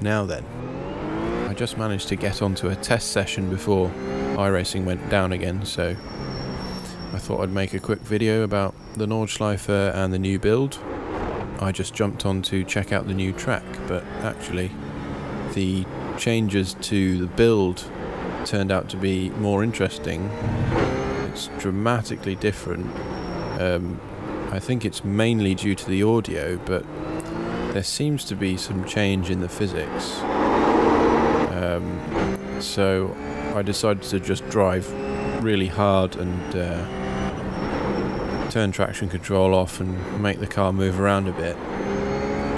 Now then, I just managed to get onto a test session before iRacing went down again, so I thought I'd make a quick video about the Nordschleife and the new build. I just jumped on to check out the new track, but actually the changes to the build turned out to be more interesting. It's dramatically different. I think it's mainly due to the audio, but there seems to be some change in the physics. So I decided to just drive really hard and turn traction control off and make the car move around a bit.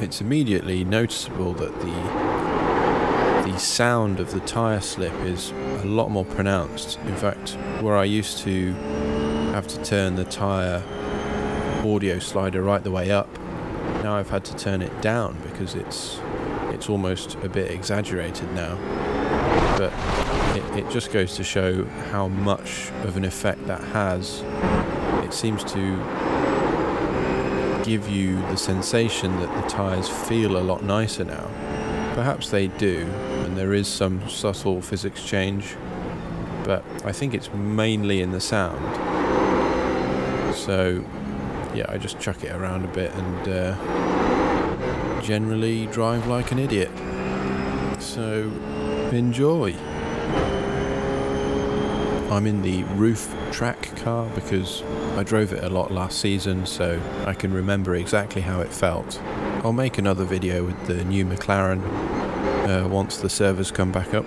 It's immediately noticeable that the sound of the tyre slip is a lot more pronounced. In fact, where I used to have to turn the tyre audio slider right the way up, now I've had to turn it down because it's almost a bit exaggerated now. But it just goes to show how much of an effect that has. It seems to give you the sensation that the tyres feel a lot nicer now. Perhaps they do, and there is some subtle physics change, but I think it's mainly in the sound. So yeah, I just chuck it around a bit and generally drive like an idiot. So enjoy! I'm in the RUF track car because I drove it a lot last season, so I can remember exactly how it felt. I'll make another video with the new McLaren once the servers come back up.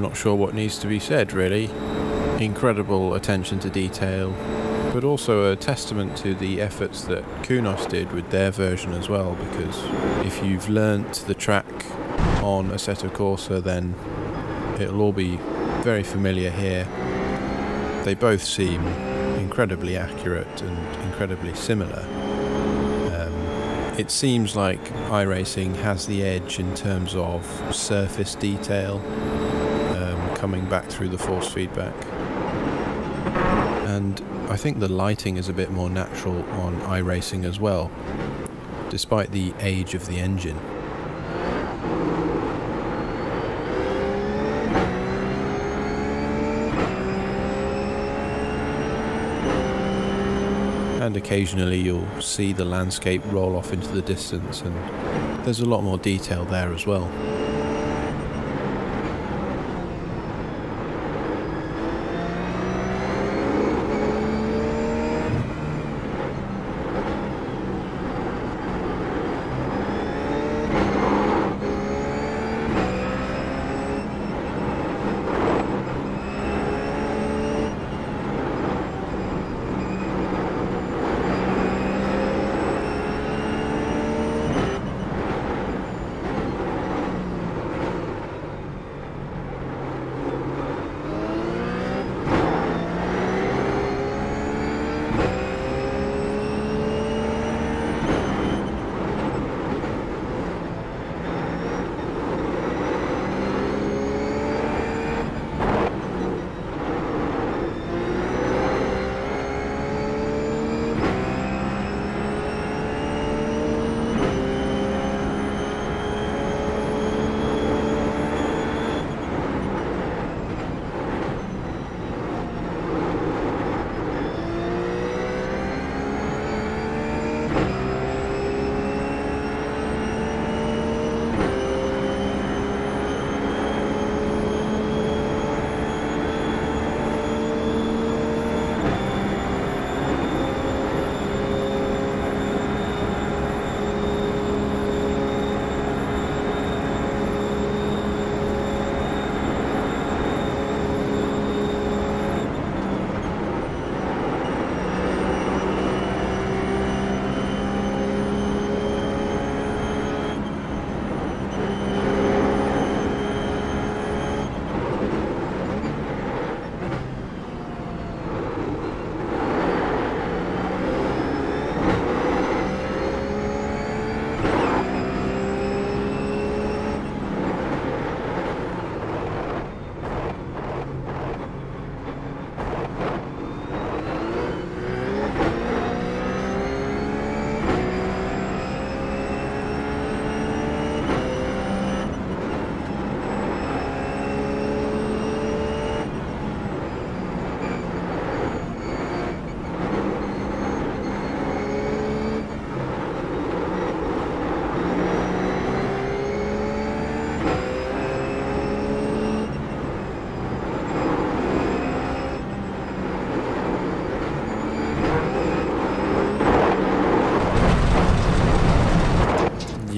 Not sure what needs to be said, really. Incredible attention to detail, but also a testament to the efforts that Kunos did with their version as well, because if you've learnt the track on a set of Corsa, then it'll all be very familiar here. They both seem incredibly accurate and incredibly similar. It seems like iRacing has the edge in terms of surface detail, coming back through the force feedback, and I think the lighting is a bit more natural on iRacing as well, despite the age of the engine. And occasionally you'll see the landscape roll off into the distance, and there's a lot more detail there as well.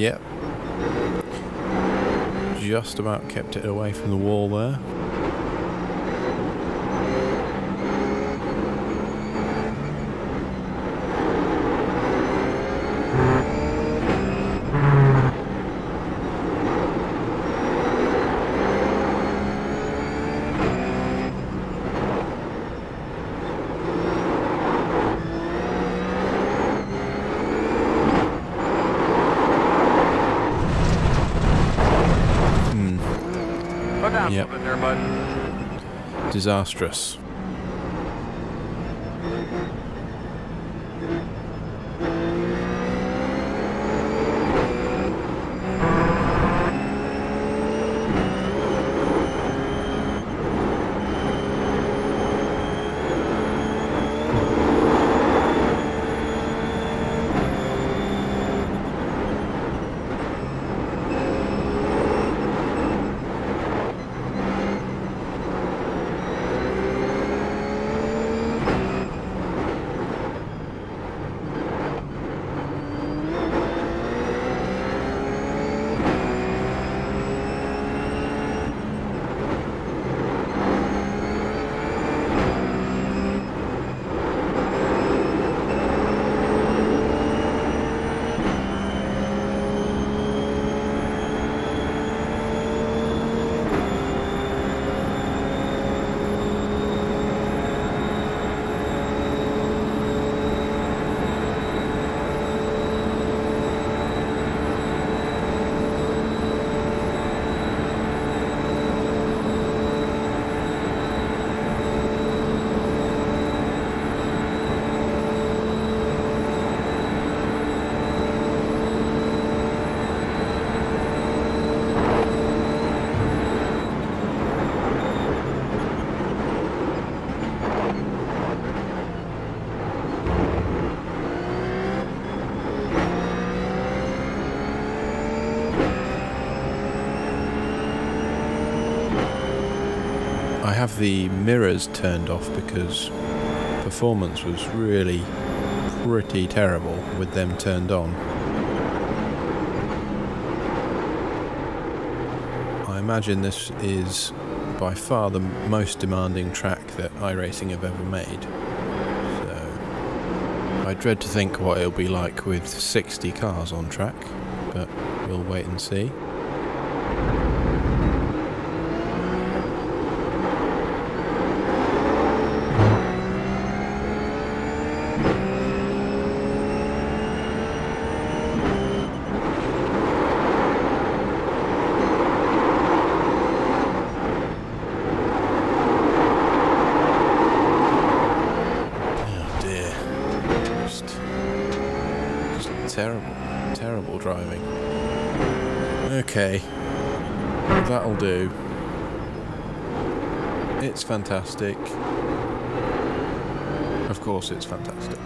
Yep. Just about kept it away from the wall there. Yep. Disastrous. I have the mirrors turned off because performance was really pretty terrible with them turned on. I imagine this is by far the most demanding track that iRacing have ever made. So I dread to think what it'll be like with 60 cars on track, but we'll wait and see. Terrible driving. Okay, that'll do. It's fantastic. Of course it's fantastic.